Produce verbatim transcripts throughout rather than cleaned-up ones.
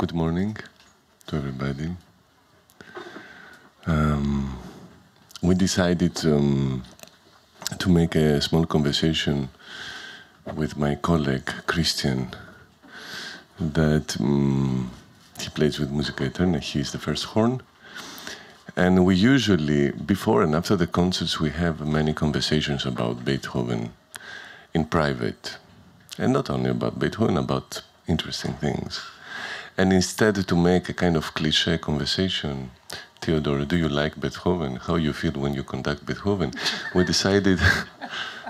Good morning to everybody. Um, we decided um, to make a small conversation with my colleague Christian that um, he plays with Musica Eterna. He is the first horn. And we usually, before and after the concerts, we have many conversations about Beethoven in private. And not only about Beethoven, about interesting things. And instead to make a kind of cliche conversation, Theodore, do you like Beethoven? How you feel when you conduct Beethoven? We decided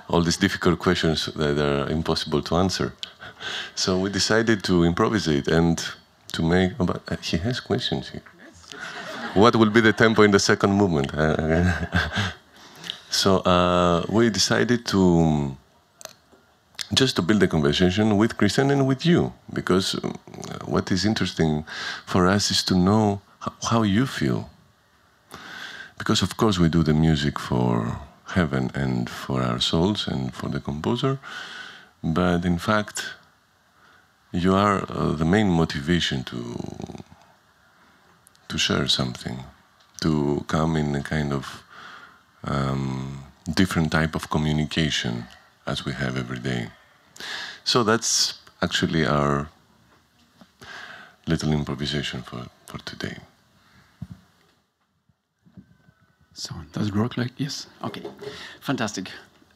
all these difficult questions that are impossible to answer. So we decided to improvise it and to make, oh, but he has questions here. What will be the tempo in the second movement? so uh, we decided to just to build a conversation with Christian and with you, because what is interesting for us is to know how you feel. Because of course we do the music for heaven and for our souls and for the composer, but in fact you are uh, the main motivation to to share something, to come in a kind of um, different type of communication as we have every day. So that's actually our little improvisation for, for today. So, does it work like this? Okay, fantastic.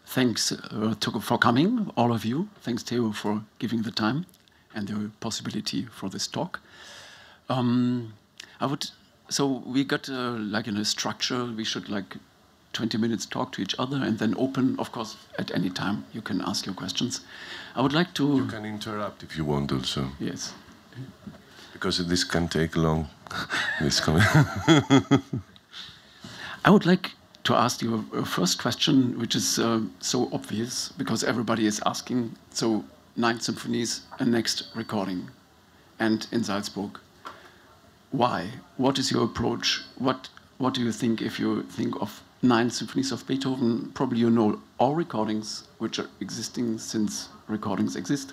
Thanks uh, to, for coming, all of you. Thanks, Theo, for giving the time and the possibility for this talk. Um, I would, so we got uh, like in a structure, we should like twenty minutes talk to each other and then open, of course, at any time you can ask your questions. I would like to... You can interrupt if you want also. Yes. Because this can take long. This I would like to ask you a first question, which is uh, so obvious because everybody is asking. So, nine symphonies and next recording and in Salzburg. Why? What is your approach? What, what do you think if you think of nine symphonies of Beethoven? Probably you know all recordings which are existing since recordings exist.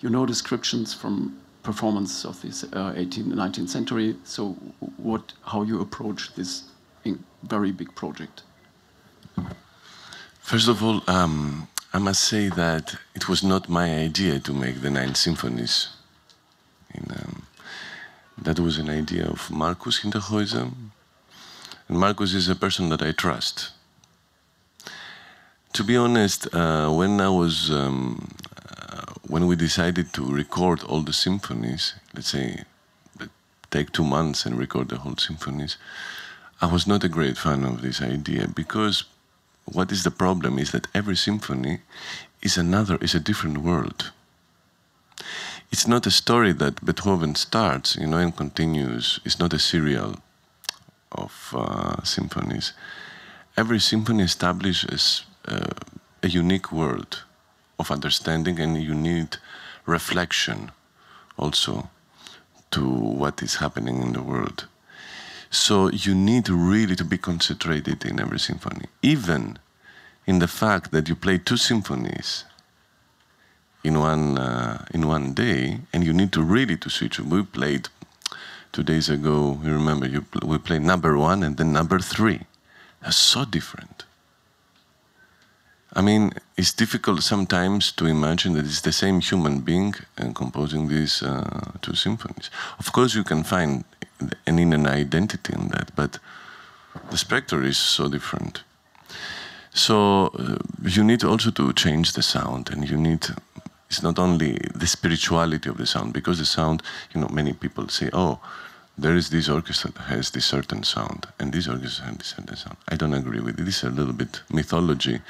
You know descriptions from performance of this uh, eighteenth and nineteenth century. So what, how you approach this very big project? First of all, um, I must say that it was not my idea to make the nine symphonies. In, um, that was an idea of Markus Hinterhäuser. And Markus is a person that I trust. To be honest, uh, when I was, um, uh, when we decided to record all the symphonies, let's say, take two months and record the whole symphonies, I was not a great fan of this idea, because what is the problem is that every symphony is another, is a different world. It's not a story that Beethoven starts, you know, and continues. It's not a serial of uh, symphonies. Every symphony establishes uh, a unique world of understanding, and you need reflection also to what is happening in the world. So you need really to be concentrated in every symphony. Even in the fact that you play two symphonies in one, uh, in one day, and you need to really to switch. We played Two days ago, you remember, you pl we played number one and then number three. That's so different. I mean, it's difficult sometimes to imagine that it's the same human being uh, composing these uh, two symphonies. Of course, you can find an inner identity in that, but the spectre is so different. So uh, you need also to change the sound, and you need... It's not only the spirituality of the sound, because the sound, you know, many people say, oh, there is this orchestra that has this certain sound, and this orchestra has this certain sound. I don't agree with it. This is a little bit mythology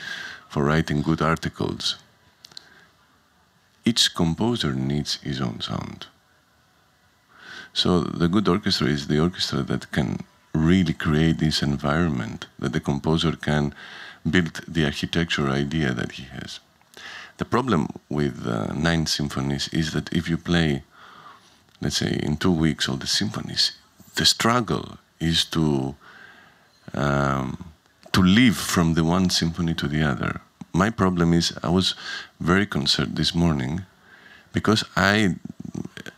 for writing good articles. Each composer needs his own sound. So the good orchestra is the orchestra that can really create this environment, that the composer can build the architecture idea that he has. The problem with uh, nine symphonies is that if you play, let's say, in two weeks all the symphonies, the struggle is to um, to live from the one symphony to the other. My problem is I was very concerned this morning because I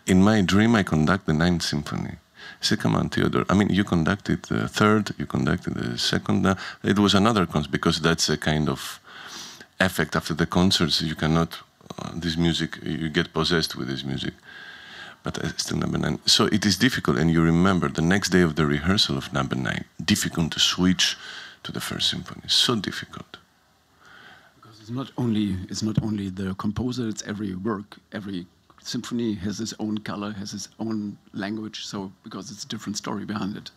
in my dream I conduct the Ninth Symphony. Say, come on, Theodore. I mean, you conducted the third, you conducted the second. Uh, it was another concert, because that's a kind of effect after the concerts. You cannot, uh, this music, you get possessed with this music. But uh, still number nine. So it is difficult, and you remember the next day of the rehearsal of number nine, difficult to switch to the first symphony. So difficult. Because it's not only, it's not only the composer, it's every work, every symphony has its own color, has its own language, so because it's a different story behind it.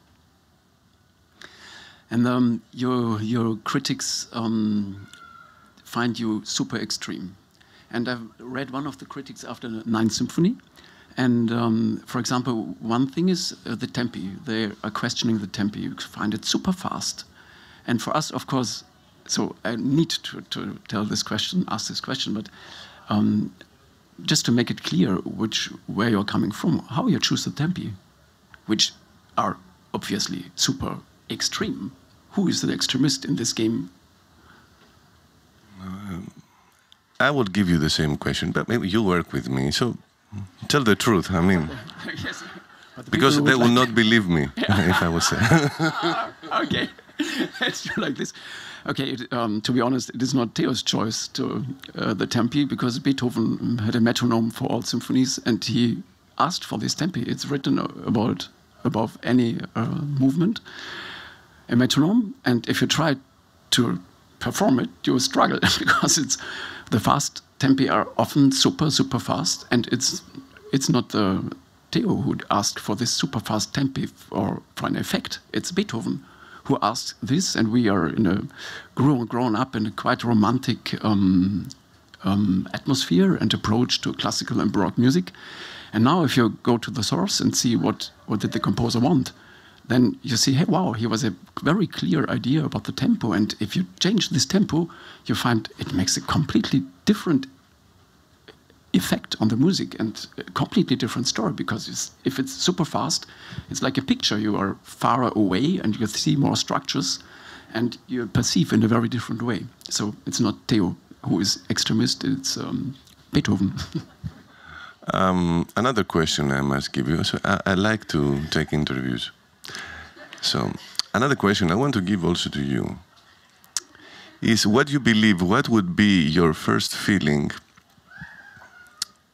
And um, your your critics um, find you super extreme. And I've read one of the critics after the Ninth Symphony, and um, for example, one thing is uh, the tempi. They are questioning the tempi. You find it super fast, and for us, of course. So I need to to tell this question, ask this question, but. Um, Just to make it clear which where you're coming from, how you choose the tempi, which are obviously super extreme. Who is the extremist in this game? Um, I would give you the same question, but maybe you work with me, so tell the truth. I mean, yes, the because they will like not believe me if I was there. Okay, let's do like this. Okay, it, um, to be honest, it is not Theo's choice to uh, the tempi, because Beethoven had a metronome for all symphonies, and he asked for this tempi. It's written about above any uh, movement, a metronome, and if you try to perform it, you struggle because it's the fast tempi are often super super fast, and it's it's not the Theo who asked for this super fast tempi for, for an effect. It's Beethoven who asked this, and we are in a grown, grown up in a quite romantic um, um, atmosphere and approach to classical and Baroque music. And now if you go to the source and see what, what did the composer want, then you see, hey, wow, he was a very clear idea about the tempo. And if you change this tempo, you find it makes a completely different effect on the music and a completely different story, because it's, if it's super fast, it's like a picture. You are far away and you see more structures and you perceive in a very different way. So it's not Theo who is extremist, it's um, Beethoven. um, another question I must give you. So I, I like to take interviews. So another question I want to give also to you is what you believe, what would be your first feeling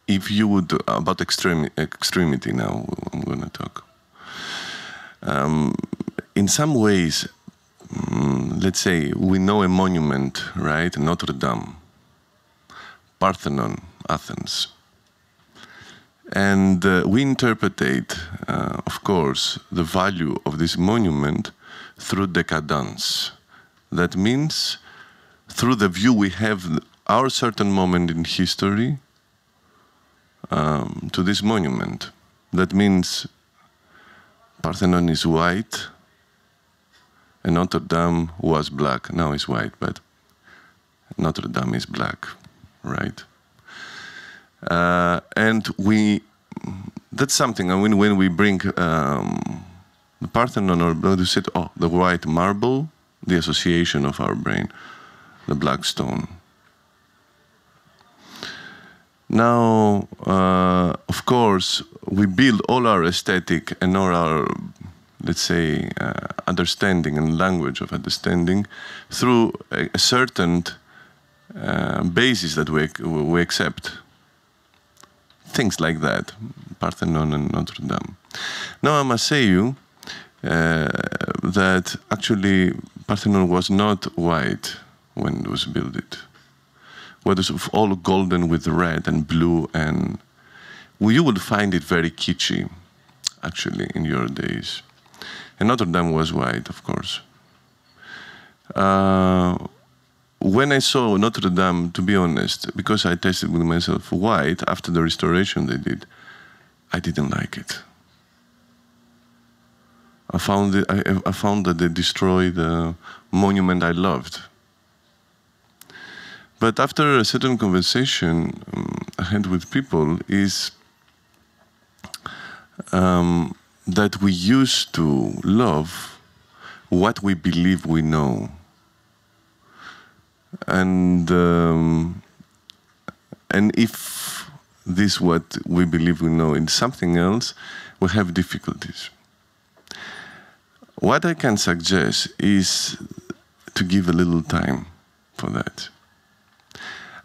if you would, about extreme, extremity now, I'm going to talk. Um, in some ways, um, let's say, we know a monument, right? Notre Dame, Parthenon, Athens. And uh, we interpretate, uh, of course, the value of this monument through decadence. That means through the view we have our certain moment in history Um, to this monument. That means Parthenon is white and Notre Dame was black. Now it's white, but Notre Dame is black, right? Uh, and we, that's something, I mean, when we bring um, the Parthenon or blood, we said, oh, the white marble, the association of our brain, the black stone. Now, uh, of course, we build all our aesthetic and all our, let's say, uh, understanding and language of understanding through a, a certain uh, basis that we, we accept. Things like that, Parthenon and Notre Dame. Now, I must say you uh, that actually Parthenon was not white when it was built. It. What is all golden with red and blue, and you would find it very kitschy, actually, in your days. And Notre Dame was white, of course. Uh, when I saw Notre Dame, to be honest, because I tested with myself white after the restoration they did, I didn't like it. I found it, I, I found that they destroyed the monument I loved. But after a certain conversation um, I had with people is um, that we used to love what we believe we know. And, um, and if this what we believe we know in something else, we have difficulties. What I can suggest is to give a little time for that.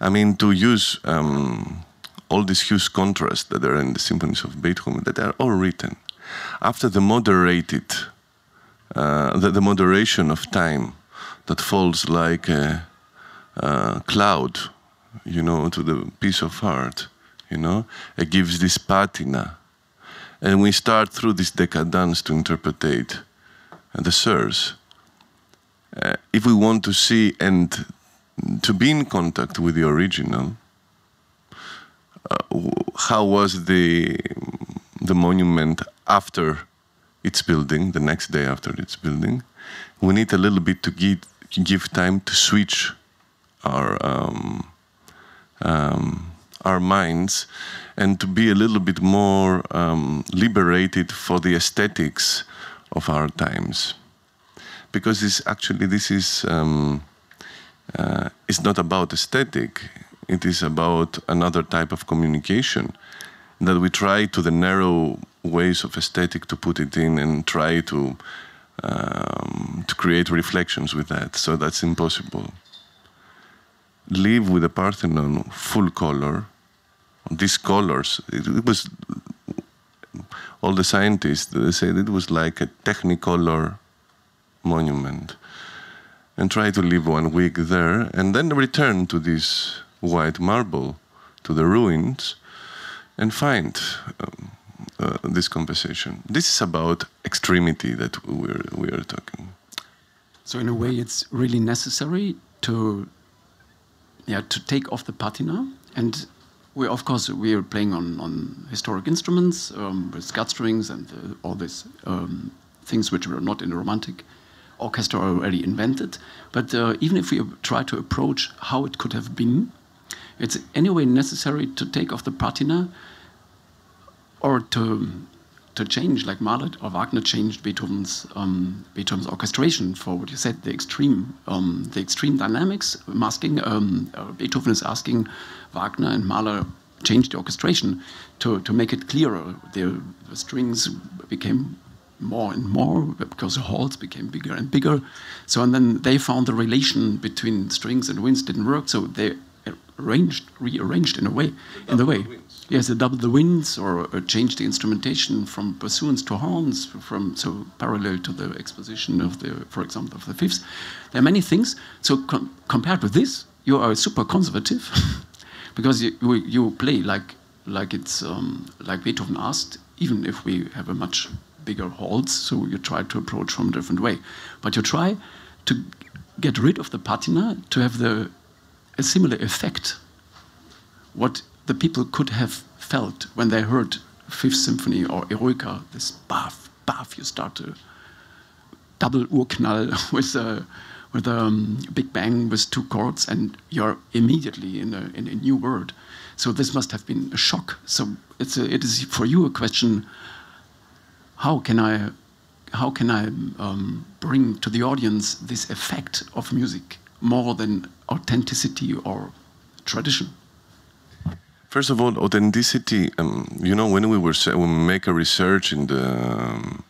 I mean, to use um, all these huge contrasts that are in the symphonies of Beethoven, that are all written after the moderated, uh, the, the moderation of time that falls like a, a cloud, you know, to the piece of art, you know, it gives this patina. And we start through this decadence to interpretate the source. Uh, if we want to see and to be in contact with the original, uh, how was the, the monument after its building, the next day after its building, we need a little bit to give, give time to switch our, um, um, our minds and to be a little bit more um, liberated for the aesthetics of our times. Because this, actually this is, um, uh, it's not about aesthetic, it is about another type of communication that we try to the narrow ways of aesthetic to put it in and try to, um, to create reflections with that, so that's impossible. Live with the Parthenon full color, these colors, it, it was, all the scientists, they said it was like a technicolor monument, and try to live one week there and then return to this white marble, to the ruins, and find um, uh, this conversation. This is about extremity that we're, we are talking. So in a way it's really necessary to, yeah, to take off the patina. And we, of course, we are playing on, on historic instruments um, with gut strings and uh, all these um, things which were not in the romantic orchestra already invented. But uh, even if we try to approach how it could have been, it's anyway necessary to take off the patina or to, to change, like Mahler or Wagner changed Beethoven's, um, Beethoven's orchestration for what you said, the extreme, um, the extreme dynamics. I'm asking, um, uh, Beethoven is asking Wagner and Mahler changed the orchestration to, to make it clearer. The, the strings became more and more because the halls became bigger and bigger. So, and then they found the relation between strings and winds didn't work, so they arranged, rearranged in a way, in the way. Yes, they doubled the winds or, or changed the instrumentation from bassoons to horns, from, so parallel to the exposition of the, for example, of the fifths. There are many things. So com compared with this, you are super conservative because you, you play like, like it's, um, like Beethoven asked, even if we have a much bigger halls, so you try to approach from a different way. But you try to get rid of the patina to have the, a similar effect, what the people could have felt when they heard Fifth Symphony or Eroica, this bath, bath, you start to double Urknall with a, with a um, big bang with two chords, and you're immediately in a, in a new world. So this must have been a shock. So it's a, it is for you a question, how can I, how can I um, bring to the audience this effect of music more than authenticity or tradition? First of all, authenticity. Um, you know, when we were when we make a research in the um,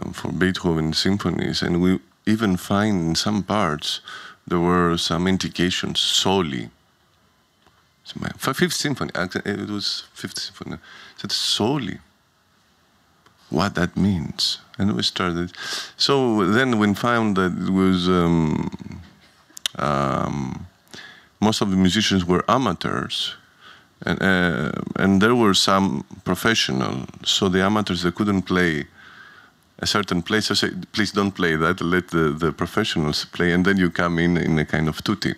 um, for Beethoven symphonies, and we even find in some parts there were some indications solely. So my Fifth Symphony, it was Fifth Symphony. Said solely. What that means, and we started. So then we found that it was um, um, most of the musicians were amateurs, and uh, and there were some professional. So the amateurs, they couldn't play a certain place. So say, please don't play that. Let the, the professionals play, and then you come in in a kind of tutti.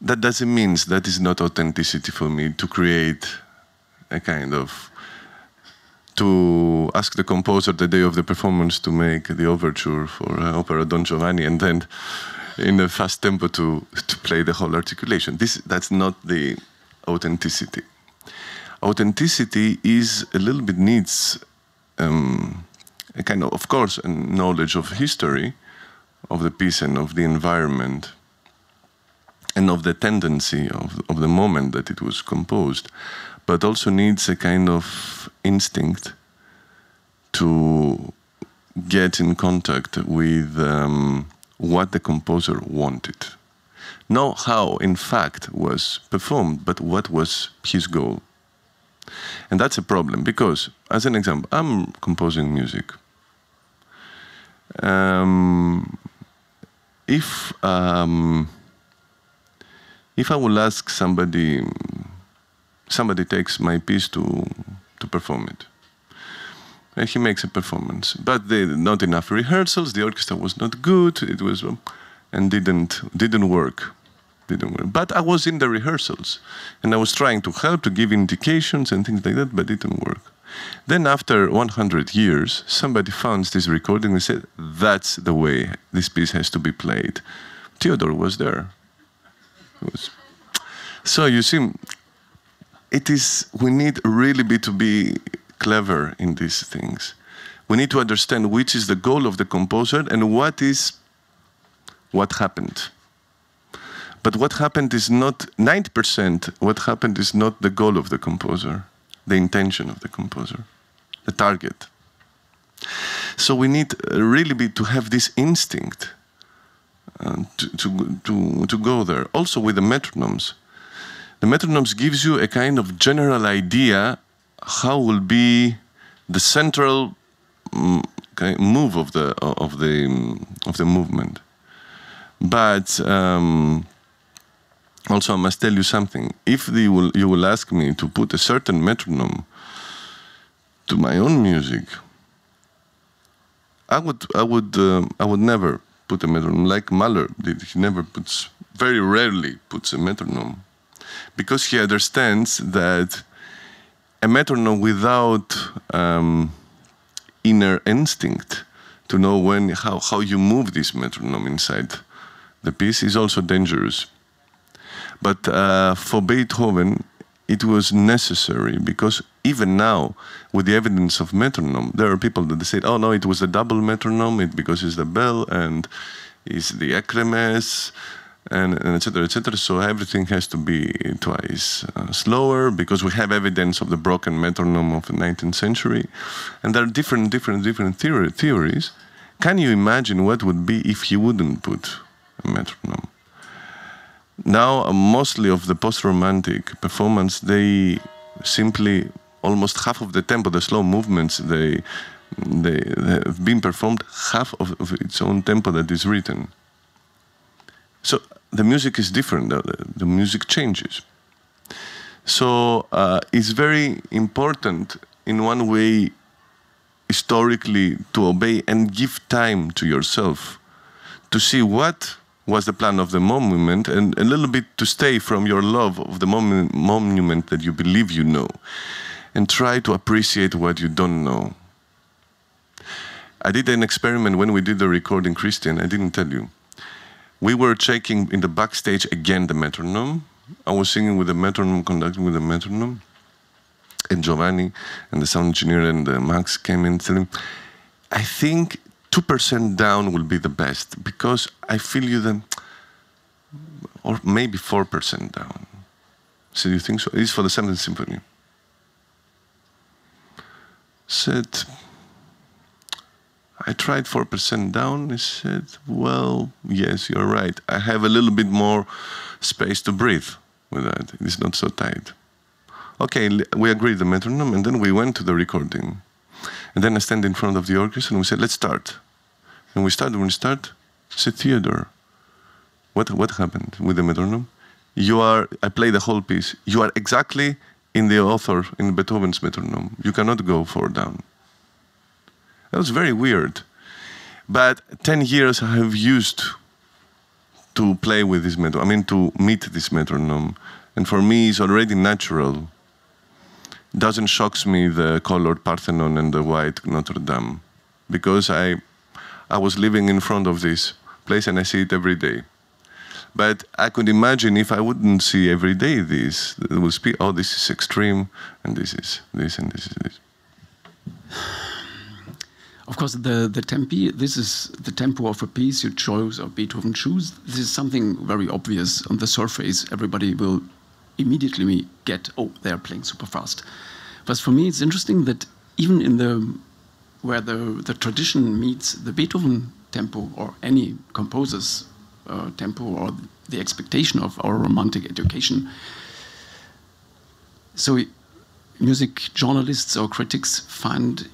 That doesn't mean that is not authenticity for me to create a kind of. To ask the composer the day of the performance to make the overture for uh, opera Don Giovanni, and then in a fast tempo to, to play the whole articulation. This, that's not the authenticity. Authenticity is a little bit needs um, a kind of, of course, a knowledge of history, of the piece and of the environment. and of the tendency of, of the moment that it was composed, but also needs a kind of instinct to get in contact with um, what the composer wanted. Not how, in fact, was performed, but what was his goal. And that's a problem because, as an example, I'm composing music. Um, if um, if I will ask somebody, somebody takes my piece to to perform it, and he makes a performance, but they, not enough rehearsals. The orchestra was not good. It was and didn't didn't work. Didn't work. But I was in the rehearsals, and I was trying to help, to give indications and things like that, but it didn't work. Then after one hundred years, somebody found this recording and said, that's the way this piece has to be played. Theodore was there. It was. So you see, it is, we need really be to be clever in these things. We need to understand which is the goal of the composer and what is, what happened. But what happened is not, ninety percent what happened is not the goal of the composer, the intention of the composer, the target. So we need really be to have this instinct uh, to, to, to, to go there. Also with the metronomes. The metronomes gives you a kind of general idea how will be the central um, move of the, of the, of the movement. But um, also, I must tell you something. If they will, you will ask me to put a certain metronome to my own music, I would, I would, uh, I would never put a metronome like Mahler did. He never puts, very rarely puts a metronome, because he understands that a metronome without um, inner instinct to know when, how, how you move this metronome inside the piece is also dangerous. But uh, for Beethoven, it was necessary because even now, with the evidence of metronome, there are people that say, oh no, it was a double metronome it, because it's the bell and it's the ekremes, and et cetera, et cetera. So everything has to be twice uh, slower because we have evidence of the broken metronome of the nineteenth century. And there are different, different, different theory, theories. Can you imagine what would be if he wouldn't put a metronome? Now, uh, mostly of the post-romantic performance, they simply, almost half of the tempo, the slow movements, they, they, they have been performed half of, of its own tempo that is written. So the music is different, the, the music changes. So uh, it's very important, in one way, historically, to obey and give time to yourself to see what was the plan of the monument, and a little bit to stay from your love of the monu monument that you believe you know, and try to appreciate what you don't know. I did an experiment when we did the recording, Christian, I didn't tell you. We were checking in the backstage again the metronome. I was singing with the metronome, conducting with the metronome, and Giovanni and the sound engineer and uh, Max came in telling, I think two percent down will be the best, because I feel you then, or maybe four percent down. So you think so? It's for the seventh symphony. Said, I tried four percent down. He said, well, yes, you're right. I have a little bit more space to breathe with that. It's not so tight. Okay, we agreed the metronome, and then we went to the recording. And then I stand in front of the orchestra and we said, let's start. And we started, when we start, I said, Theodore, what, what happened with the metronome? You are, I play the whole piece. You are exactly in the author, in Beethoven's metronome. You cannot go four down. That was very weird. But ten years I have used to play with this metronome, I mean to meet this metronome. And for me, it's already natural. Doesn't shock me the colored Parthenon and the white Notre Dame, because I, I was living in front of this place and I see it every day. But I could imagine if I wouldn't see every day this, it would be, oh, this is extreme, and this is this, and this is this. Of course, the, the tempi, this is the tempo of a piece you chose or Beethoven choose. This is something very obvious on the surface. Everybody will immediately get, oh, they're playing super fast. But for me, it's interesting that even in the, where the, the tradition meets the Beethoven tempo or any composer's uh, tempo or the expectation of our romantic education. So music journalists or critics find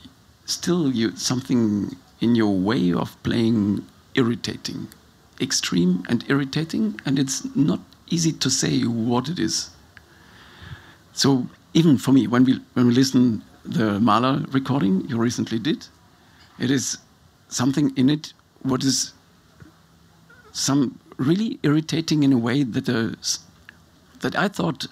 still you, something in your way of playing irritating, extreme and irritating, and it's not easy to say what it is. So even for me, when we, when we listen the Mahler recording you recently did, it is something in it what is some really irritating in a way that, uh, that I thought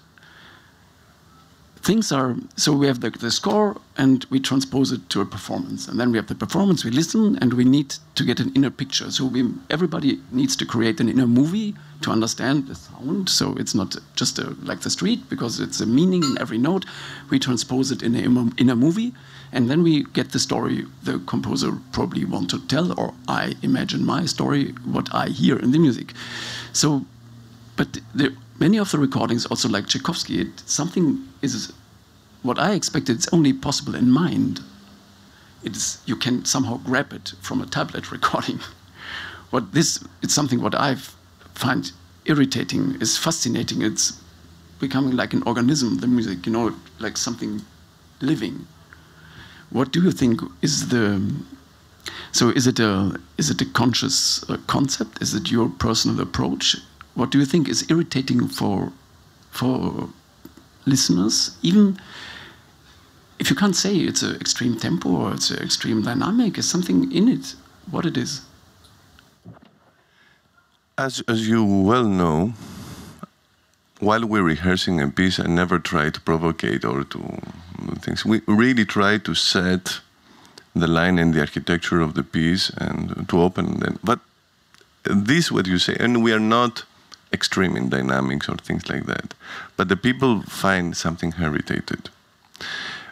things are, so we have the, the score and we transpose it to a performance. And then we have the performance, we listen, and we need to get an inner picture. So we, everybody needs to create an inner movie to understand the sound. So it's not just a, like the street, because it's a meaning in every note. We transpose it in an inner movie, and then we get the story the composer probably wants to tell, or I imagine my story, what I hear in the music. So, but the, many of the recordings, also like Tchaikovsky, it, something is what I expected. It's only possible in mind. It's you can somehow grab it from a tablet recording. What this, it's something what I find irritating is fascinating. It's becoming like an organism, the music, you know, like something living. What do you think is the? So is it a is it a conscious uh, concept? Is it your personal approach? What do you think is irritating for, for listeners? Even if you can't say it's an extreme tempo or it's an extreme dynamic, is something in it, what it is? As, as you well know, while we're rehearsing a piece, I never try to provocate or to things. We really try to set the line and the architecture of the piece and to open them. But this, what you say, and we are not extreme in dynamics or things like that. But the people find something irritated.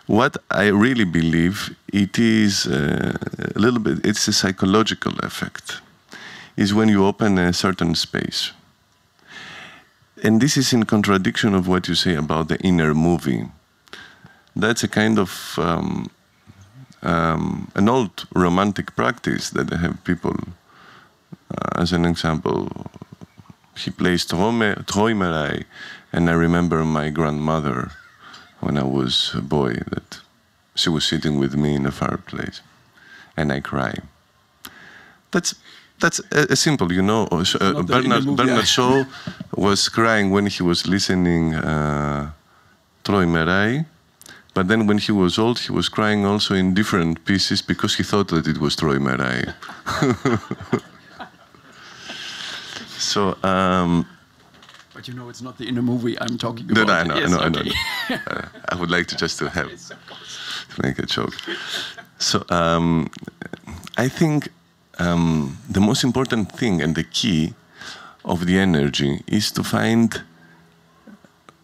What I really believe, it is uh, a little bit, it's a psychological effect, is when you open a certain space. And this is in contradiction of what you say about the inner movie. That's a kind of um, um, an old romantic practice that they have people, uh, as an example, he plays Träumerei, and I remember my grandmother when I was a boy that she was sitting with me in a fireplace, and I cry. That's that's a, a simple, you know. Uh, Bernard, Bernard Shaw was crying when he was listening uh, Träumerei, but then when he was old, he was crying also in different pieces because he thought that it was Träumerei. So, um, but you know, it's not the inner movie I'm talking about. No, I know, yes, I know, okay. I know. uh, I would like to just to have yes, to make a joke. So, um, I think um, the most important thing and the key of the energy is to find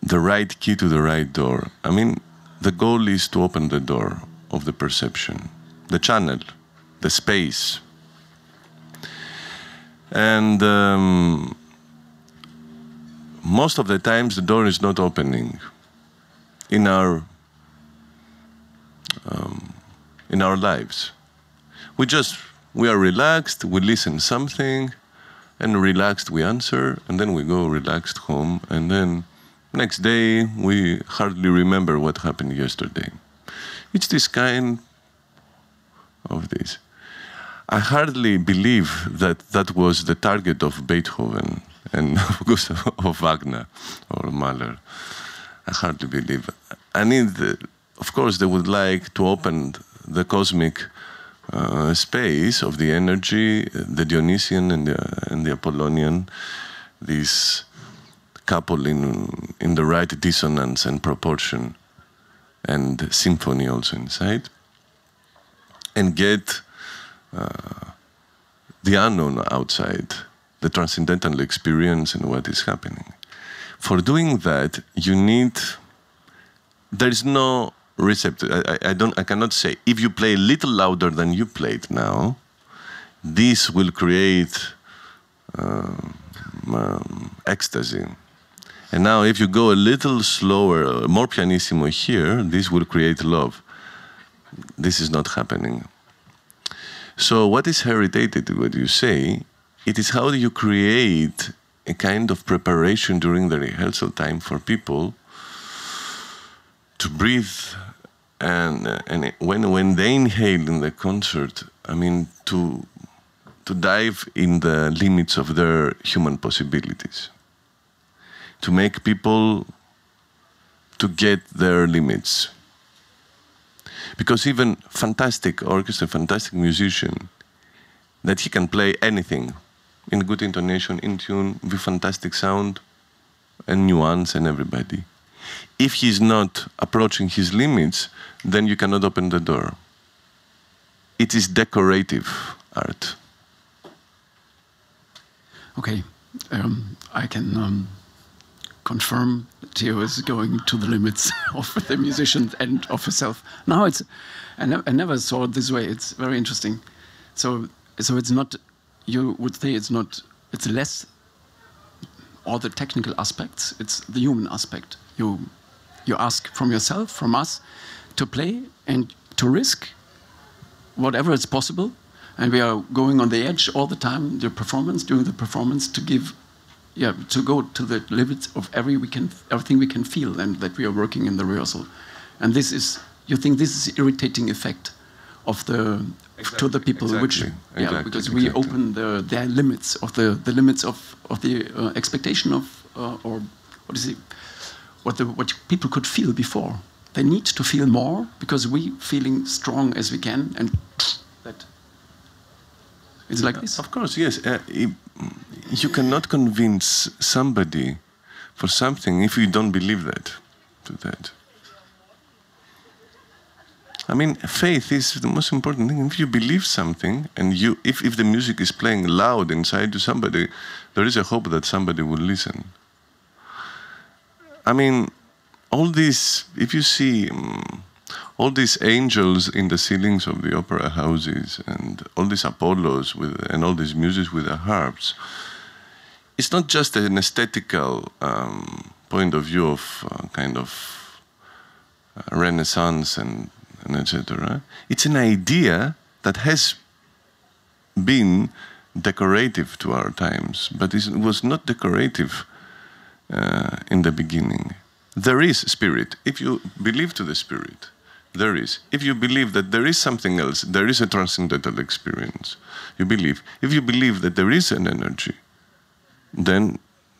the right key to the right door. I mean, the goal is to open the door of the perception, the channel, the space. And um, most of the times the door is not opening in our um, in our lives. We just we are relaxed. We listen something, and relaxed we answer, and then we go relaxed home. And then next day we hardly remember what happened yesterday. It's this kind of this. I hardly believe that that was the target of Beethoven and of course of Wagner or Mahler. I hardly believe. I need, the, of course, they would like to open the cosmic uh, space of the energy, the Dionysian and the, and the Apollonian, this couple in, in the right dissonance and proportion and symphony also inside, and get Uh, the unknown outside, the transcendental experience and what is happening. For doing that, you need, there is no receptor. I, I don't. I cannot say. If you play a little louder than you played now, this will create um, um, ecstasy. And now, if you go a little slower, more pianissimo here, this will create love. This is not happening. So, what is heritated? What you say? It is how do you create a kind of preparation during the rehearsal time for people to breathe, and and when when they inhale in the concert, I mean to to dive in the limits of their human possibilities, to make people to get their limits. Because even fantastic orchestra, fantastic musician, that he can play anything in good intonation, in tune, with fantastic sound and nuance and everybody. If he's not approaching his limits, then you cannot open the door. It is decorative art. Okay, um, I can um, confirm that Theo is going to the limits of the musician and of herself. No, it's, I, ne I never saw it this way. It's very interesting. So, so it's not. You would say it's not, it's less all the technical aspects, it's the human aspect. You, you ask from yourself, from us, to play and to risk whatever is possible. And we are going on the edge all the time, the performance, during the performance, to give, yeah, to go to the limits of every we can, everything we can feel and that we are working in the rehearsal. And this is, you think this is irritating effect of the, exactly, to the people, exactly, which, exactly, yeah, because exactly. we open the, their limits of the, the limits of, of the uh, expectation of, uh, or what is it, what, the, what people could feel before. They need to feel more because we feeling strong as we can, and that, it's like this. Of course, yes. Uh, it, you cannot convince somebody for something if you don't believe that, to that. I mean, faith is the most important thing. If you believe something, and you, if, if the music is playing loud inside to somebody, there is a hope that somebody will listen. I mean, all these, if you see um, all these angels in the ceilings of the opera houses, and all these Apollos, with, and all these muses with their harps, it's not just an aesthetical um, point of view of uh, kind of uh, Renaissance and and et cetera. It's an idea that has been decorative to our times, but it was not decorative uh, in the beginning. There is spirit. If you believe to the spirit, there is. If you believe that there is something else, there is a transcendental experience. You believe. If you believe that there is an energy, then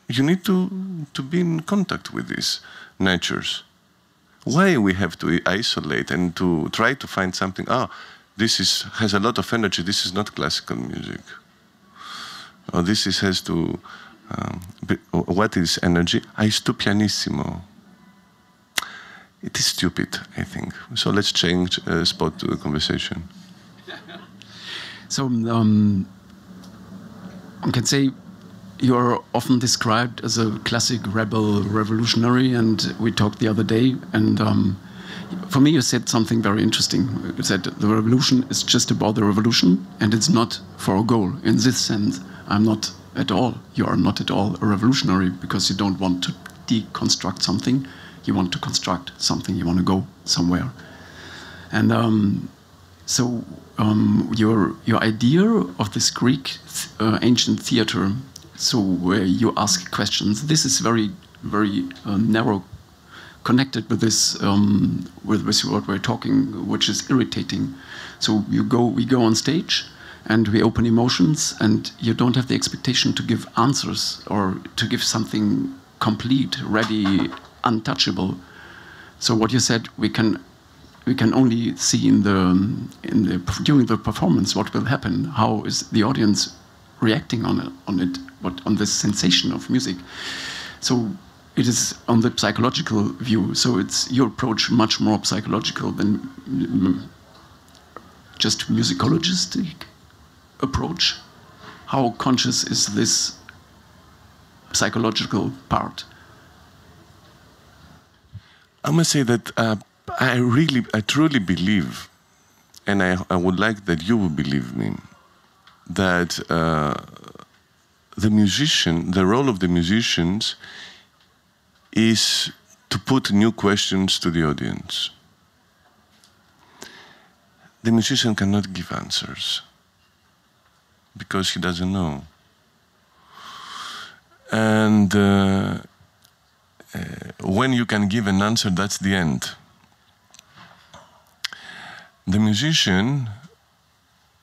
you need to, to be in contact with these natures. Why we have to isolate and to try to find something? Oh, this is, has a lot of energy. This is not classical music. Or oh, this is, has to. Um, be, what is energy? Ah, it's too pianissimo. It is stupid, I think. So let's change uh, spot to the conversation. So um, I can say you are often described as a classic rebel revolutionary, and we talked the other day, and um, for me you said something very interesting. You said the revolution is just about the revolution, and it's not for a goal. In this sense, I'm not at all, you are not at all a revolutionary, because you don't want to deconstruct something, you want to construct something, you want to go somewhere. And um, so um, your, your idea of this Greek uh, ancient theater, so where you ask questions, this is very, very uh, narrow, connected with this, um, with, with what we're talking, which is irritating. So you go, we go on stage, and we open emotions, and you don't have the expectation to give answers or to give something complete, ready, untouchable. So what you said, we can, we can only see in the, in the during the performance what will happen. How is the audience reacting on it, on it, what on this sensation of music? So it is on the psychological view. So it's your approach much more psychological than just musicologistic approach. How conscious is this psychological part? I must say that uh, I really, I truly believe, and I, I would like that you would believe me, that uh, the musician, the role of the musicians is to put new questions to the audience. The musician cannot give answers because he doesn't know. And uh, uh, when you can give an answer, that's the end. The musician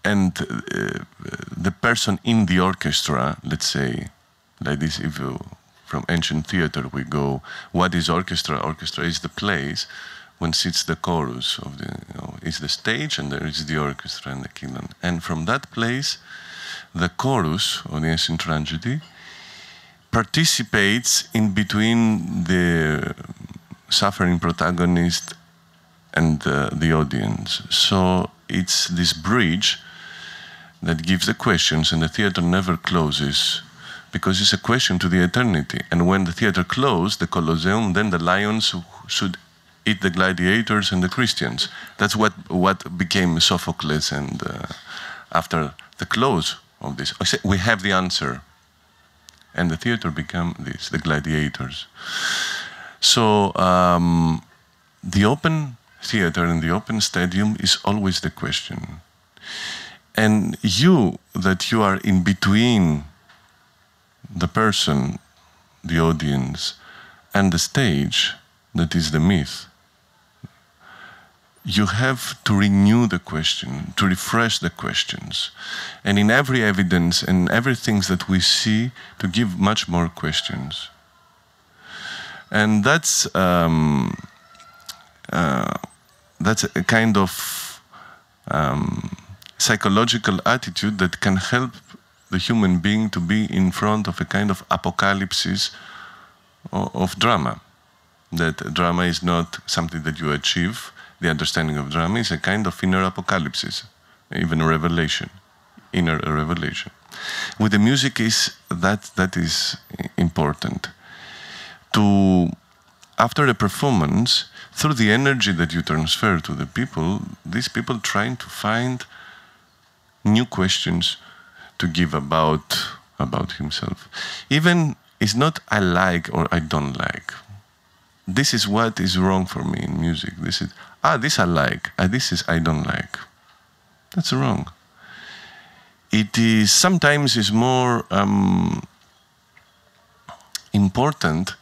and uh, the person in the orchestra, let's say, like this, if you, from ancient theater we go, what is orchestra? Orchestra is the place when sits the chorus of the, you know, it's the stage and there is the orchestra and the kiln. And from that place, the chorus of the ancient tragedy participates in between the suffering protagonist and uh, the audience. So it's this bridge that gives the questions, and the theater never closes because it's a question to the eternity. And when the theater closed, the Colosseum, then the lions should eat the gladiators and the Christians. That's what, what became Sophocles, and uh, after the close of this, we have the answer. And the theater became this, the gladiators. So um, the open theater and the open stadium is always the question. And you, that you are in between the person, the audience, and the stage, that is the myth, you have to renew the question, to refresh the questions. And in every evidence and everything that we see, to give much more questions. And that's, um, uh, that's a kind of um, psychological attitude that can help the human being to be in front of a kind of apocalypse of, of drama. That drama is not something that you achieve. The understanding of drama is a kind of inner apocalypse, even a revelation, inner revelation. With the music is that that is important. To after a performance, through the energy that you transfer to the people, these people trying to find new questions to give about about himself. Even it's not I like or I don't like. This is what is wrong for me in music. This is. Ah, this I like, ah, this is I don't like. That's wrong. It is sometimes is more um, important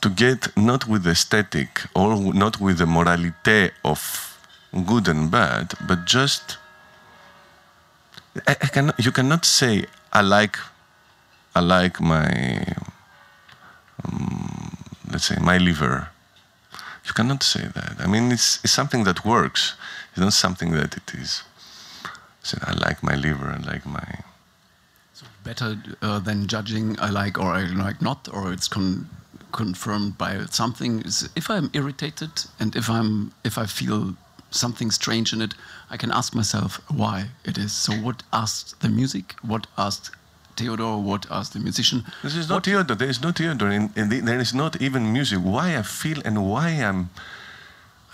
to get not with aesthetic or not with the morality of good and bad, but just I, I cannot, you cannot say I like, I like my um, let's say my liver. You cannot say that. I mean, it's, it's something that works. It's not something that it is. So I like my liver, I like my... So better uh, than judging I like or I like not, or it's con confirmed by something. Is if I'm irritated and if, I'm, if I feel something strange in it, I can ask myself why it is. So what asked the music? What asked Theodore, what as the musician? This is not Theodore, there is no Theodore, and, and the, there is not even music. Why I feel and why I'm,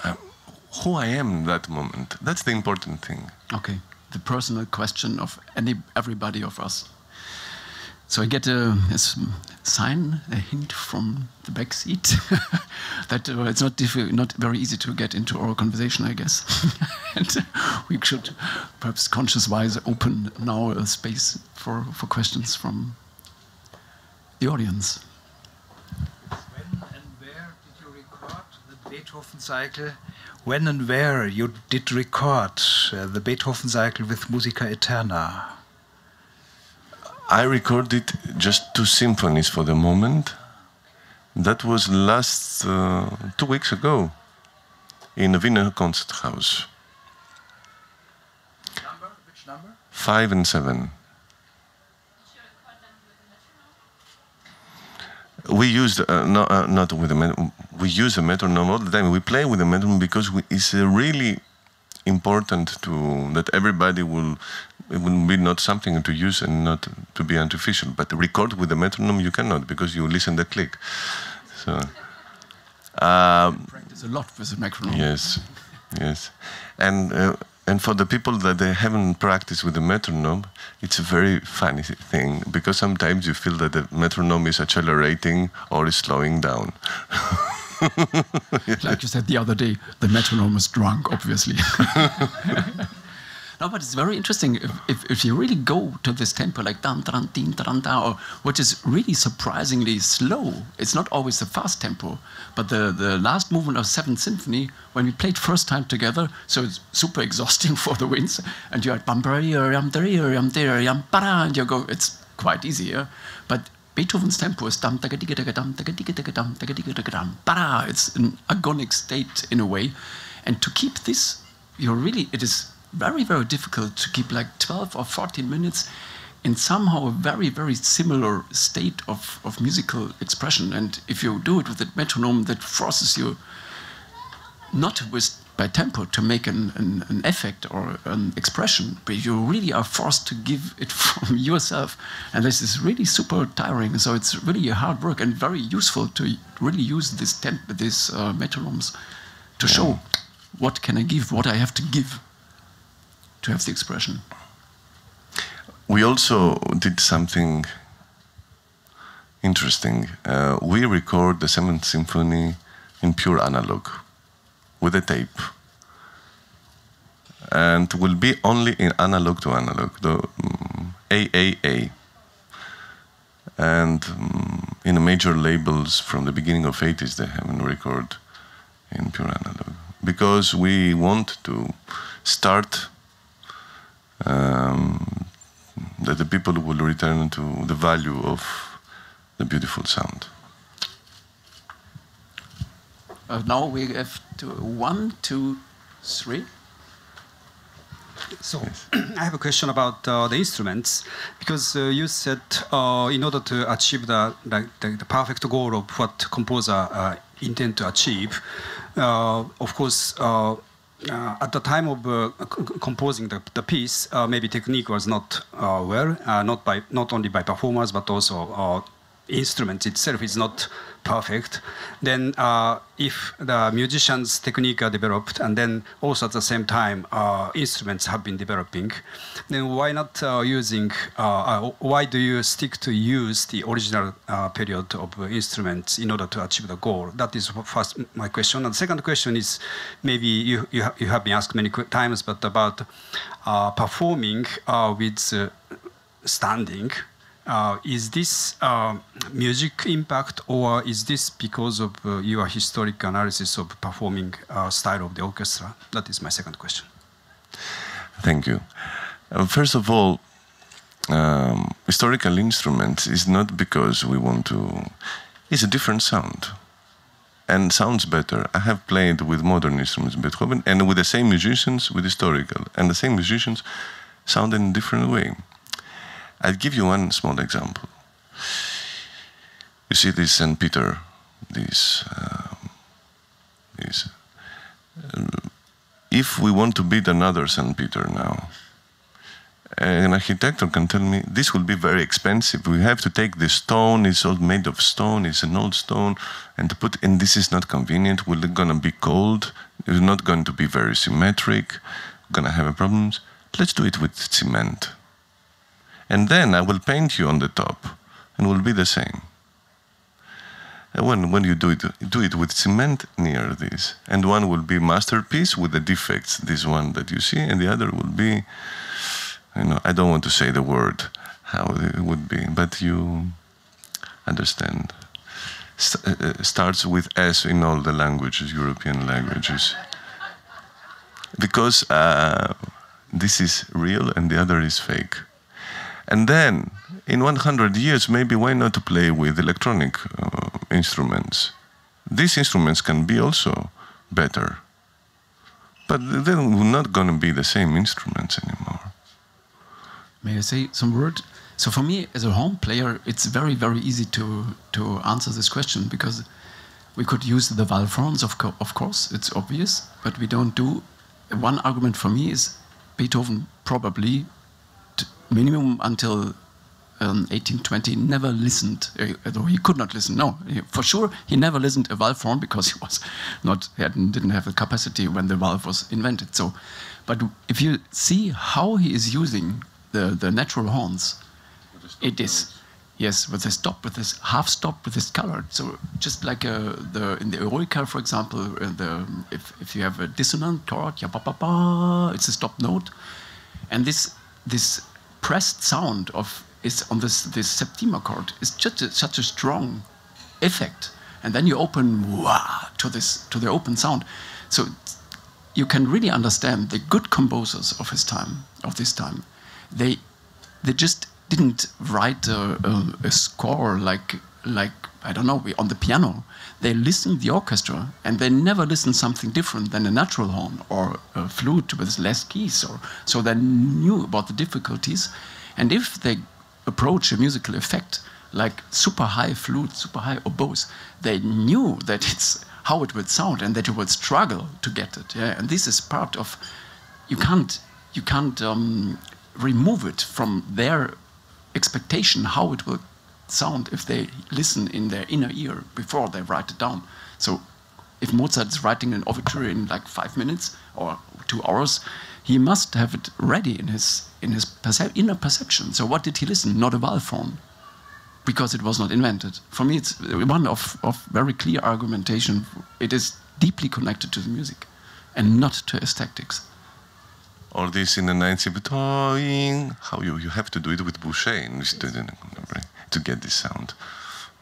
I'm, who I am in that moment. That's the important thing. Okay, the personal question of any everybody of us. So I get a, a sign, a hint from the back seat that uh, it's not not very easy to get into oral conversation, I guess. And we should perhaps conscious-wise open now a space for, for questions from the audience. When and where did you record the Beethoven cycle? When and where you did record uh, the Beethoven cycle with Musica Eterna? I recorded just two symphonies for the moment. That was last uh, two weeks ago in the Wiener concert house. Number? Which number? Five and seven. We used uh, no, uh, not with the we use a metronome all the time. We play with a metronome because we, it's uh, really important to that everybody will. It would be not something to use and not to be artificial. But record with the metronome you cannot because you listen the click. So Um, practice a lot with the metronome. Yes, yes. And uh, and for the people that they haven't practiced with the metronome, it's a very funny thing, because sometimes you feel that the metronome is accelerating or is slowing down. Like you said the other day, the metronome is drunk, obviously. No, but it's very interesting. If, if, if you really go to this tempo, like dam, dam, ding, dam, dam, or which is really surprisingly slow. It's not always a fast tempo, but the, the last movement of Seventh Symphony, when we played first time together, so it's super exhausting for the winds, and you're bam, bam, bam, and you go, it's quite easy, yeah? But Beethoven's tempo is dam, dam, dam, dam, dam, dam, it's an agonic state in a way, and to keep this, you're really, it is very, very difficult to keep like twelve or fourteen minutes in somehow a very, very similar state of, of musical expression. And if you do it with a metronome, that forces you not with by tempo to make an, an, an effect or an expression, but you really are forced to give it from yourself. And this is really super tiring. So it's really a hard work and very useful to really use this temp, this uh, metronomes to yeah. show what can I give, what I have to give. To have the expression. We also did something interesting. Uh, we record the Seventh Symphony in pure analog with a tape, and will be only in analog to analog, the um, triple A. And um, in major labels from the beginning of eighties, they haven't recorded in pure analog because we want to start. Um, that the people will return to the value of the beautiful sound. Uh, now we have to one, two, three. So yes. I have a question about uh, the instruments, because uh, you said uh, in order to achieve the, the, the perfect goal of what composer uh, intend to achieve, uh, of course, uh, Uh, at the time of uh, composing the, the piece, uh, maybe technique was not uh, well, uh, not by not only by performers, but also uh, instrument itself is not perfect. Then uh, if the musicians' technique are developed, and then also at the same time uh, instruments have been developing, then why not uh, using, uh, uh, why do you stick to use the original uh, period of instruments in order to achieve the goal? That is first my question. And the second question is, maybe you, you, ha you have been asked many times, but about uh, performing uh, with uh, standing. Uh, is this uh, music impact, or is this because of uh, your historic analysis of performing uh, style of the orchestra? That is my second question. Thank you. Uh, first of all, um, historical instruments is not because we want to. It's a different sound, and sounds better. I have played with modern instruments, Beethoven, and with the same musicians, with historical, and the same musicians sound in a different way. I'll give you one small example. You see this Saint Peter, this, uh, this. Uh, if we want to build another Saint Peter now, an architect can tell me, this will be very expensive. We have to take the stone, it's all made of stone, it's an old stone, and to put, and this is not convenient, we're gonna be cold, it's not going to be very symmetric, we're gonna have problems. Let's do it with cement. And then I will paint you on the top, and will be the same. And when, when you do it, do it with cement near this, and one will be masterpiece with the defects, this one that you see, and the other will be, you know, I don't want to say the word how it would be, but you understand. St uh, starts with S in all the languages, European languages, because uh, this is real and the other is fake. And then, in one hundred years, maybe why not to play with electronic uh, instruments? These instruments can be also better. But they're not going to be the same instruments anymore. May I say some word? So for me, as a horn player, it's very, very easy to, to answer this question, because we could use the valfrons, of, co of course, it's obvious, but we don't do. One argument for me is Beethoven probably minimum until um, eighteen twenty, never listened, uh, though he could not listen, no. He, for sure, he never listened to a valve horn because he was not, he hadn't, didn't have the capacity when the valve was invented. So, but if you see how he is using the, the natural horns, it is, yes, with this stop, with this half stop, with this color. So just like uh, the, in the Eroica, for example, uh, the, if, if you have a dissonant chord, it's a stop note. And this, this pressed sound of is on this, this septima chord is just a, such a strong effect. And then you open wah, to, this, to the open sound. So you can really understand the good composers of his time, of this time. They, they just didn't write a, a, a score like, like I don't know, on the piano. They listened to the orchestra, and they never listened something different than a natural horn or a flute with less keys. Or, so they knew about the difficulties. And if they approach a musical effect like super high flute, super high oboes, they knew that it's how it would sound and that you would struggle to get it. Yeah? And this is part of, you can't, you can't um, remove it from their expectation, how it will sound if they listen in their inner ear before they write it down. So if Mozart is writing an overture in like five minutes or two hours, he must have it ready in his, in his percep inner perception. So what did he listen? Not a valve horn, because it was not invented. For me, it's one of, of very clear argumentation. It is deeply connected to the music and not to aesthetics. Or this in the nineteenth, how you, you have to do it with Boucher in this, to get this sound.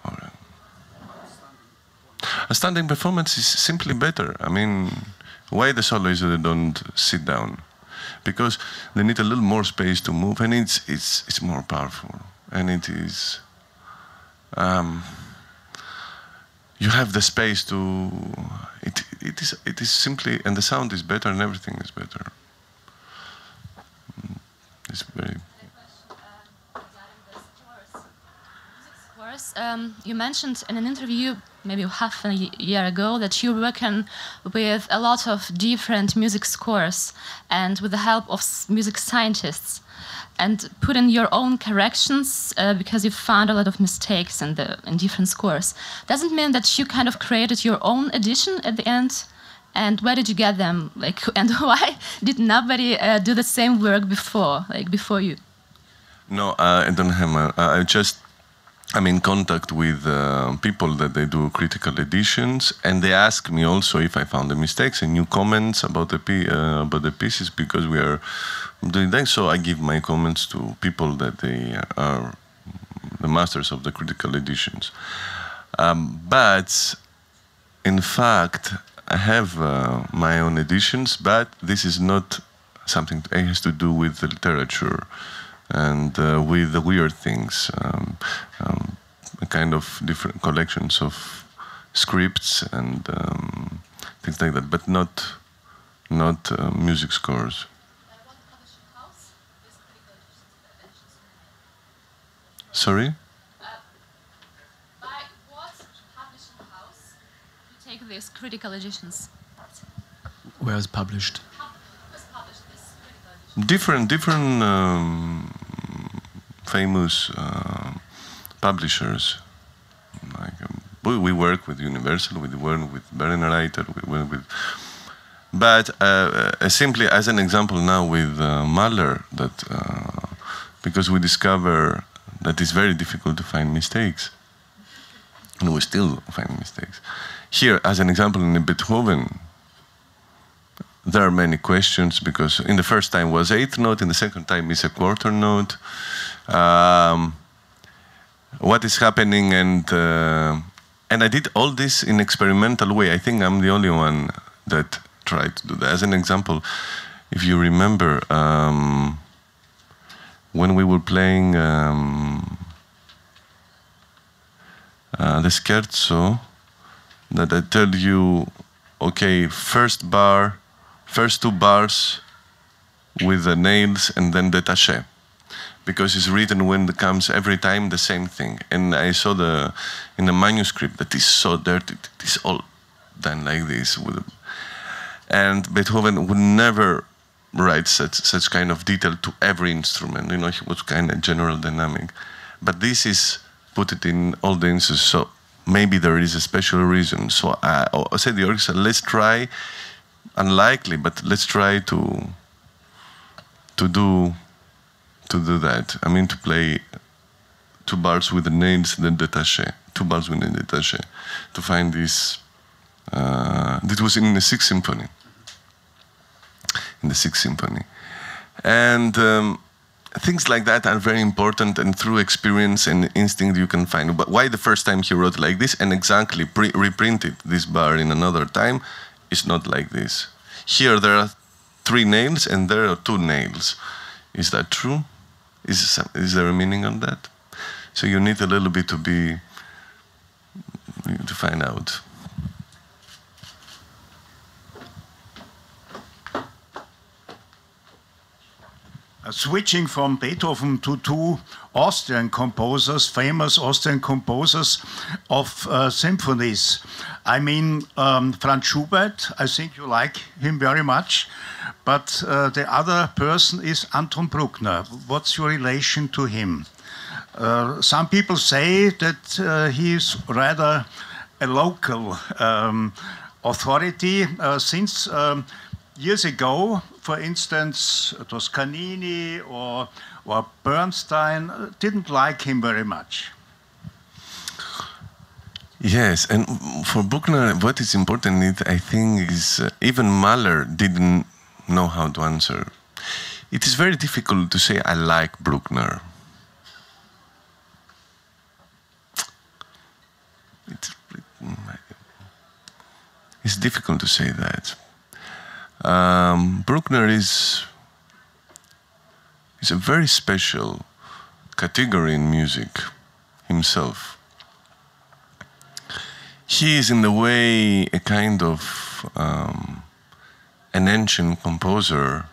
Or, uh, a standing performance is simply better. I mean, why the soloists don't sit down? Because they need a little more space to move, and it's it's it's more powerful. And it is. Um, you have the space to. It it is it is simply, and the sound is better, and everything is better. It's very. Uh, scores. Scores, um, you mentioned in an interview maybe half a year ago that you work with a lot of different music scores and with the help of music scientists and put in your own corrections uh, because you found a lot of mistakes in the in different scores. Doesn't mean that you kind of created your own edition at the end. And where did you get them? Like, and why did nobody uh, do the same work before, like before you? No, uh, I don't have. My, uh, I just I'm in contact with uh, people that they do critical editions, and they ask me also if I found the mistakes and new comments about the uh, about the pieces because we are doing that. So I give my comments to people that they are the masters of the critical editions. Um, but in fact. I have uh, my own editions, but this is not something that has to do with the literature and uh, with the weird things, um, um, a kind of different collections of scripts and um, things like that, but not not uh, music scores. Sorry? These critical editions. Where is published? Different, different um, famous uh, publishers. Like um, we, we work with Universal, we work with Berenreiter, we work with. But uh, uh, simply as an example now with uh, Mahler, that uh, because we discover that it's very difficult to find mistakes, and we still find mistakes. Here, as an example, in Beethoven, there are many questions because in the first time was eighth note, in the second time is a quarter note. Um, what is happening? And uh, and I did all this in experimental way. I think I'm the only one that tried to do that. As an example, if you remember, um, when we were playing um, uh, the scherzo, that I tell you, okay, first bar, first two bars with the nails and then détaché, because it's written when it comes every time the same thing. And I saw the in the manuscript that is so dirty, it is all done like this. With, and Beethoven would never write such such kind of detail to every instrument. You know, he was kind of general dynamic. But this is put it in all the instances, so maybe there is a special reason. So I, I said the orchestra, let's try, unlikely, but let's try to to do to do that. I mean, to play two bars with the nails and the détaché, two bars with the détaché, to find this. Uh, this was in the Sixth Symphony. In the Sixth Symphony, and. Um, Things like that are very important, and through experience and instinct you can find. But why the first time he wrote like this, and exactly pre reprinted this bar in another time, is not like this. Here there are three nails, and there are two nails. Is that true? Is, is there a meaning on that? So you need a little bit to be to find out. Switching from Beethoven to two Austrian composers, famous Austrian composers of uh, symphonies. I mean, um, Franz Schubert, I think you like him very much, but uh, the other person is Anton Bruckner. What's your relation to him? Uh, some people say that uh, he's rather a local um, authority uh, since um, years ago, for instance, Toscanini or, or Bernstein didn't like him very much. Yes, and for Bruckner, what is important, I think, is uh, even Mahler didn't know how to answer. It is very difficult to say, I like Bruckner. It's, it's difficult to say that. Um, Bruckner is, is a very special category in music himself. He is in the way a kind of um, an ancient composer.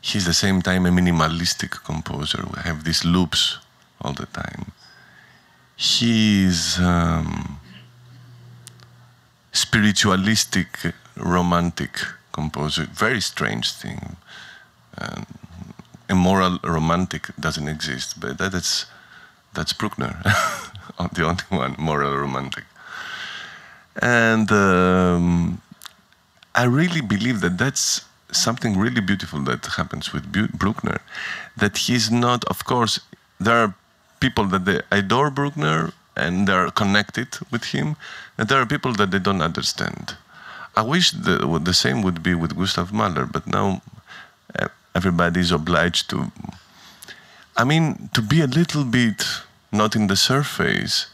He's at the same time a minimalistic composer. We have these loops all the time. He is um, spiritualistic, romantic composer, very strange thing. Um, immoral romantic doesn't exist, but that is, that's Bruckner, the only one, moral romantic. And um, I really believe that that's something really beautiful that happens with Bruckner, that he's not, of course, there are people that they adore Bruckner and they're connected with him, and there are people that they don't understand. I wish the, the same would be with Gustav Mahler, but now everybody is obliged to, I mean, to be a little bit not in the surface,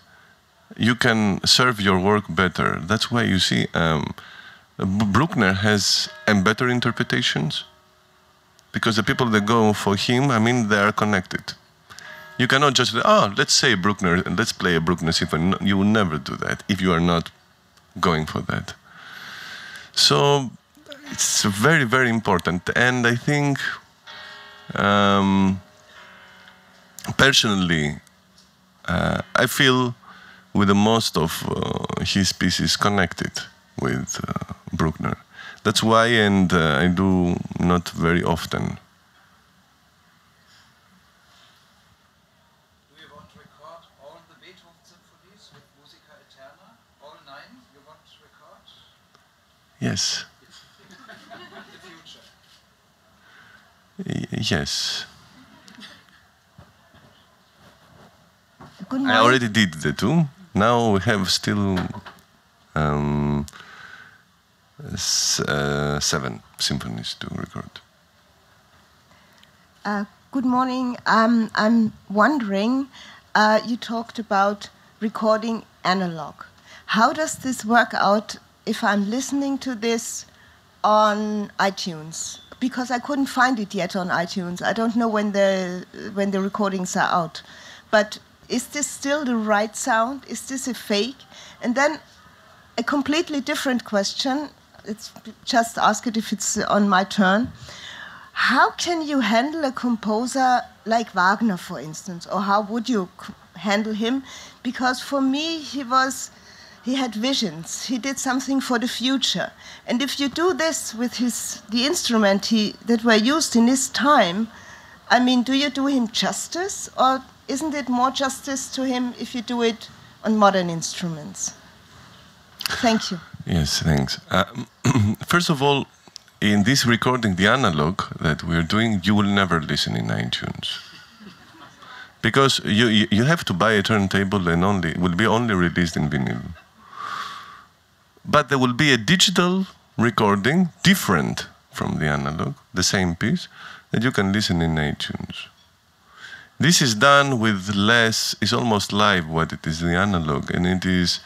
you can serve your work better. That's why you see um, Bruckner has better interpretations, because the people that go for him, I mean, they are connected. You cannot just, oh, let's say Bruckner, let's play a Bruckner symphony. You will never do that if you are not going for that. So it's very, very important. And I think, um, personally, uh, I feel with the most of uh, his pieces connected with uh, Bruckner. That's why, and uh, I do not very often. Do you want to record all the Beethoven symphonies with Musica Eterna? All nine you want to record? Yes. Yes. I already did the two. Now we have still um, s uh, seven symphonies to record. Uh, good morning. Um, I'm wondering, uh, you talked about recording analog. How does this work out if I'm listening to this on iTunes? Because I couldn't find it yet on iTunes. I don't know when the, when the recordings are out. But is this still the right sound? Is this a fake? And then a completely different question. It's just ask it if it's on my turn. How can you handle a composer like Wagner, for instance? Or how would you handle him? Because for me, he was... He had visions. He did something for the future. And if you do this with his, the instrument he, that were used in his time, I mean, do you do him justice? Or isn't it more justice to him if you do it on modern instruments? Thank you. Yes, thanks. Uh, first of all, in this recording, the analog that we're doing, you will never listen in iTunes. Because you, you have to buy a turntable and only, it will be only released in vinyl. But there will be a digital recording, different from the analog, the same piece, that you can listen in iTunes. This is done with less, it's almost live what it is, the analog, and it is,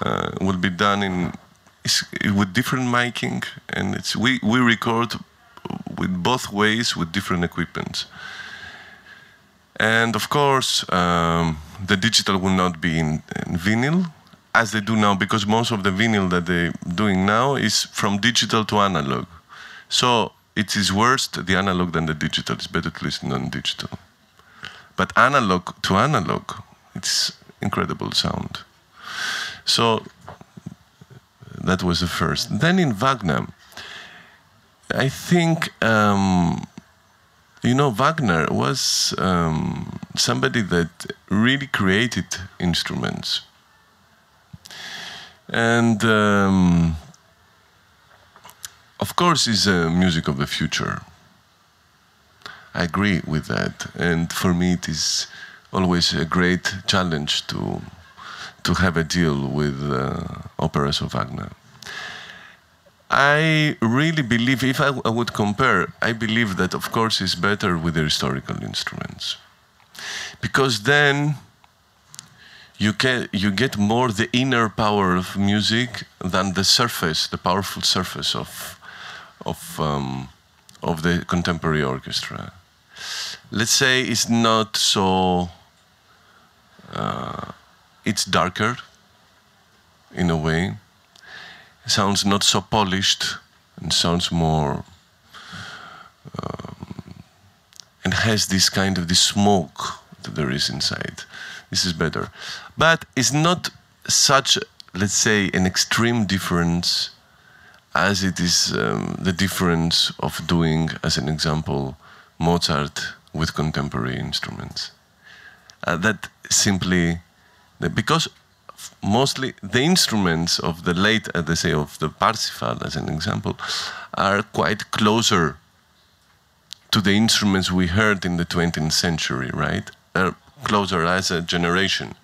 uh, will be done in, with different miking, and it's, we, we record with both ways with different equipments. And of course, um, the digital will not be in, in vinyl, as they do now, because most of the vinyl that they're doing now is from digital to analog. So it is worse, the analog, than the digital. It's better to listen on digital. But analog to analog, it's incredible sound. So that was the first. Then in Wagner, I think, um, you know, Wagner was um, somebody that really created instruments. And um, of course, it's a music of the future. I agree with that. And for me, it is always a great challenge to, to have a deal with uh, operas of Wagner. I really believe, if I, I would compare, I believe that, of course, it's better with the historical instruments. Because then you, can, you get more the inner power of music than the surface, the powerful surface of, of, um, of the contemporary orchestra. Let's say it's not so, uh, it's darker in a way. Sounds not so polished, and sounds more, um, and has this kind of this smoke that there is inside. This is better. But it's not such, let's say, an extreme difference as it is um, the difference of doing, as an example, Mozart with contemporary instruments. Uh, that simply, because mostly the instruments of the late, as they say, of the Parsifal, as an example, are quite closer to the instruments we heard in the twentieth century, right? They're closer as a generation.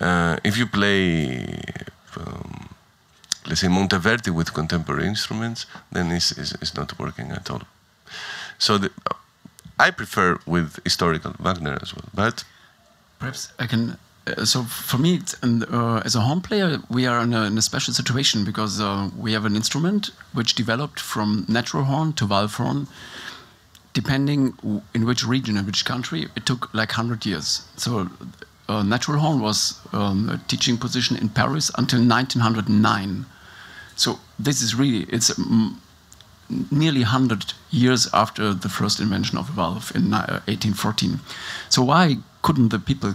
Uh, if you play, um, let's say, Monteverdi with contemporary instruments, then it's, it's, it's not working at all. So the, I prefer with historical Wagner as well, but... Perhaps I can... So for me, and, uh, as a horn player, we are in a, in a special situation because uh, we have an instrument which developed from natural horn to valve horn, depending in which region, in which country, it took like one hundred years. So uh, natural horn was um, a teaching position in Paris until nineteen oh nine. So this is really, it's um, nearly one hundred years after the first invention of a valve in uh, eighteen fourteen. So why couldn't the people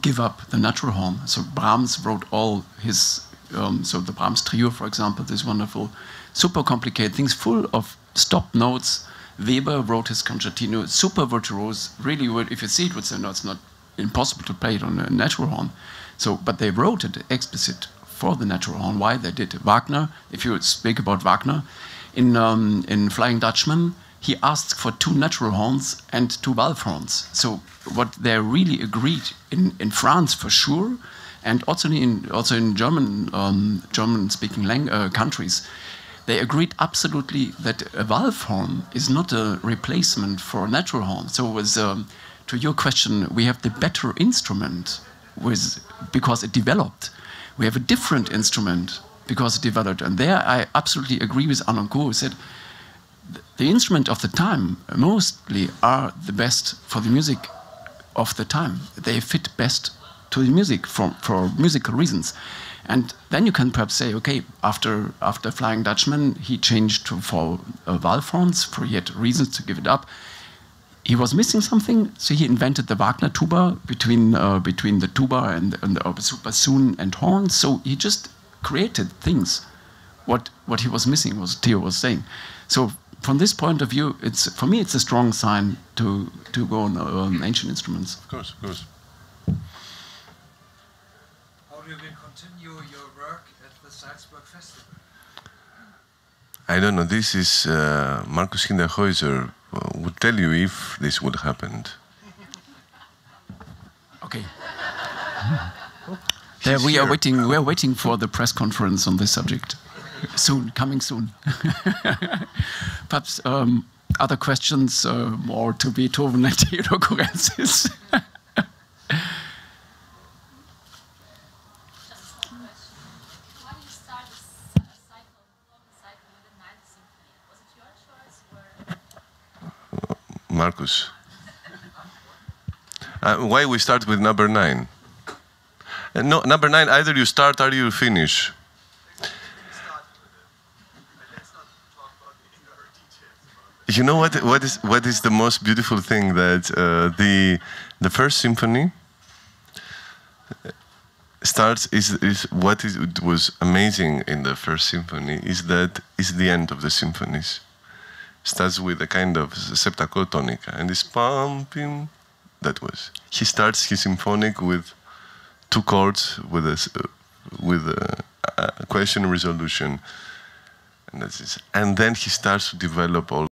give up the natural horn? So Brahms wrote all his, um, so the Brahms trio, for example, this wonderful, super complicated things full of stop notes. Weber wrote his concertino, super virtuose, really, if you see it, would say, no, it's not impossible to play it on a natural horn. So, but they wrote it explicit for the natural horn, why they did. Wagner, if you speak about Wagner, in, um, in Flying Dutchman, he asked for two natural horns and two valve horns. So what they really agreed in, in France for sure, and also in also in German um, German-speaking uh, countries, they agreed absolutely that a valve horn is not a replacement for a natural horn. So it was, um, to your question, we have the better instrument with because it developed. We have a different instrument because it developed. And there I absolutely agree with Anonko, who said, the instrument of the time mostly are the best for the music of the time. They fit best to the music for, for musical reasons. And then you can perhaps say, okay, after, after Flying Dutchman, he changed to for uh, valve horns, for he had reasons to give it up. He was missing something, so he invented the Wagner tuba between, uh, between the tuba and, and the bassoon and horns. So he just created things. What, what he was missing was Theo was saying. So from this point of view, it's for me it's a strong sign to to go on um, ancient instruments. Of course, of course. How do you continue your work at the Salzburg Festival? I don't know. This is uh, Markus Hinterhäuser would tell you if this would happen. Okay. There we are waiting. We are waiting for the press conference on this subject. Soon, coming soon. Perhaps um, other questions uh, more to Beethoven and Theodor Korensis. Markus. Uh, why we start with number nine? Uh, no, number nine, either you start or you finish. You know what? What is what is the most beautiful thing that uh, the the first symphony starts is is what is it was amazing in the first symphony is that is the end of the symphonies starts with a kind of septacotonica and this pam pim that was he starts his symphonic with two chords with a with a, a question resolution and that's it. And then he starts to develop all.